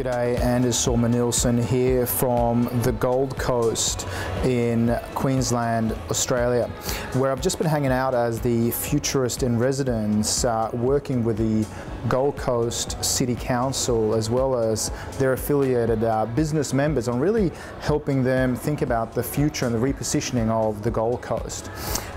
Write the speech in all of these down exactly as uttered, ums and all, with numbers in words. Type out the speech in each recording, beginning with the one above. G'day, Anders Sorman-Nilsson here from the Gold Coast in Queensland, Australia, where I've just been hanging out as the Futurist in Residence, uh, working with the Gold Coast City Council as well as their affiliated uh, business members on really helping them think about the future and the repositioning of the Gold Coast.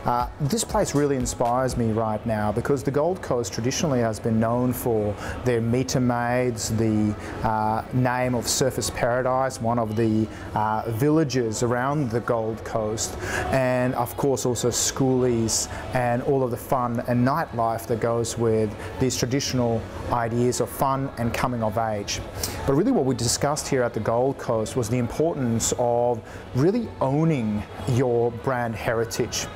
Uh, this place really inspires me right now because the Gold Coast traditionally has been known for their meter maids, the uh, name of Surfers Paradise, one of the uh, villages around the Gold Coast, and of course also schoolies and all of the fun and nightlife that goes with these traditional ideas of fun and coming of age. But really what we discussed here at the Gold Coast was the importance of really owning your brand heritage.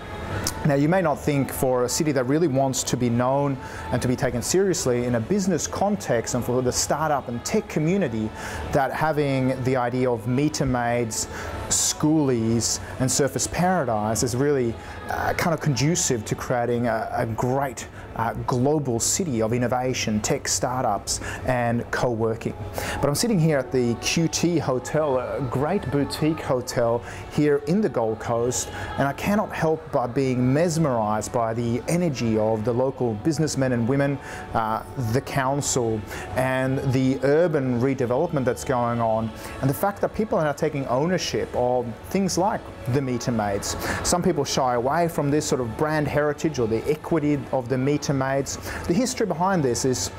Now, you may not think, for a city that really wants to be known and to be taken seriously in a business context and for the startup and tech community, that having the idea of meter maids, schoolies and Surfers Paradise is really uh, kind of conducive to creating a, a great uh, global city of innovation, tech startups and co-working. But I'm sitting here at the Q T Hotel, a great boutique hotel here in the Gold Coast, and I cannot help but being mesmerized by the energy of the local businessmen and women, uh, the council and the urban redevelopment that's going on, and the fact that people are now taking ownership of things like the meter maids. Some people shy away from this sort of brand heritage or the equity of the meter maids. The history behind this is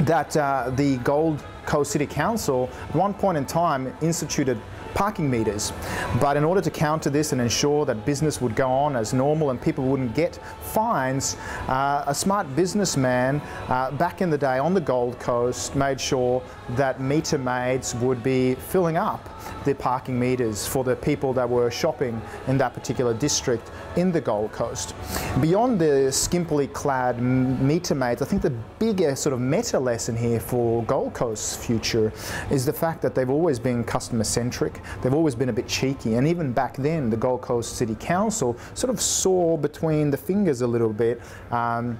that uh, the Gold Coast City Council at one point in time instituted parking meters, but in order to counter this and ensure that business would go on as normal and people wouldn't get fines, uh, a smart businessman uh, back in the day on the Gold Coast made sure that meter maids would be filling up the parking meters for the people that were shopping in that particular district in the Gold Coast. Beyond the skimpily clad meter maids, I think the bigger sort of meta lesson here for Gold Coast's future is the fact that they've always been customer centric, they've always been a bit cheeky, and even back then the Gold Coast City Council sort of saw between the fingers a little bit um,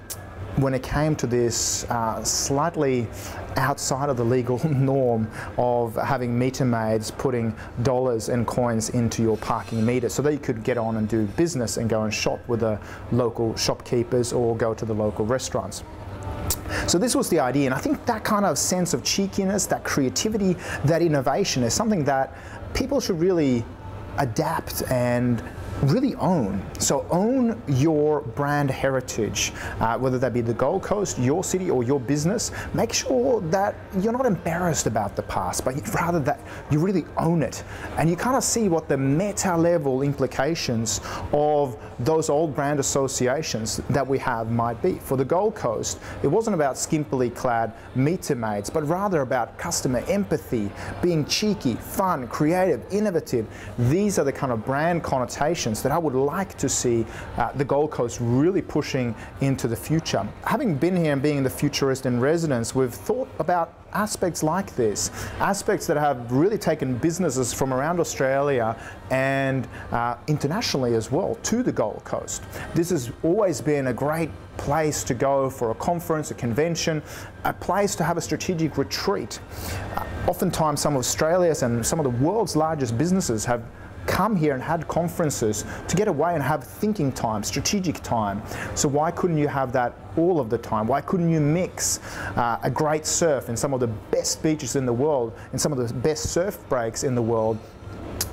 when it came to this uh, slightly outside of the legal norm of having meter maids putting dollars and coins into your parking meter so that you could get on and do business and go and shop with the local shopkeepers or go to the local restaurants. So this was the idea, and I think that kind of sense of cheekiness, that creativity, that innovation is something that people should really adapt and really own. So own your brand heritage, uh, whether that be the Gold Coast, your city or your business. Make sure that you're not embarrassed about the past, but rather that you really own it. And you kind of see what the meta level implications of those old brand associations that we have might be. For the Gold Coast, it wasn't about skimpily clad meter maids, but rather about customer empathy, being cheeky, fun, creative, innovative. These are the kind of brand connotations that I would like to see uh, the Gold Coast really pushing into the future. Having been here and being the Futurist in Residence, we've thought about aspects like this, aspects that have really taken businesses from around Australia and uh, internationally as well to the Gold Coast. This has always been a great place to go for a conference, a convention, a place to have a strategic retreat. Uh, oftentimes some of Australia's and some of the world's largest businesses have come here and had conferences to get away and have thinking time, strategic time. So why couldn't you have that all of the time? Why couldn't you mix uh, a great surf in some of the best beaches in the world and some of the best surf breaks in the world?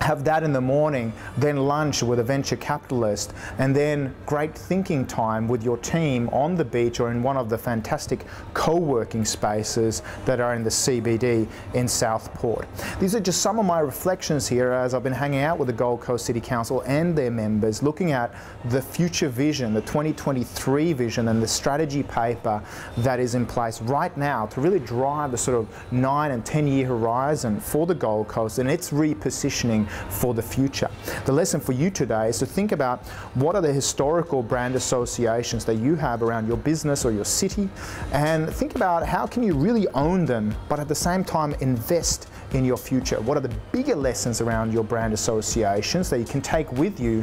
Have that in the morning, then lunch with a venture capitalist, and then great thinking time with your team on the beach or in one of the fantastic co-working spaces that are in the C B D in Southport. These are just some of my reflections here as I've been hanging out with the Gold Coast City Council and their members, looking at the future vision, the twenty twenty-three vision and the strategy paper that is in place right now to really drive the sort of nine and ten year horizon for the Gold Coast and its repositioning for the future. The lesson for you today is to think about what are the historical brand associations that you have around your business or your city, and think about how can you really own them but at the same time invest in your future. What are the bigger lessons around your brand associations that you can take with you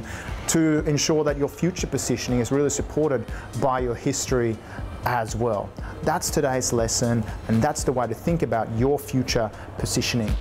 to ensure that your future positioning is really supported by your history as well. That's today's lesson, and that's the way to think about your future positioning.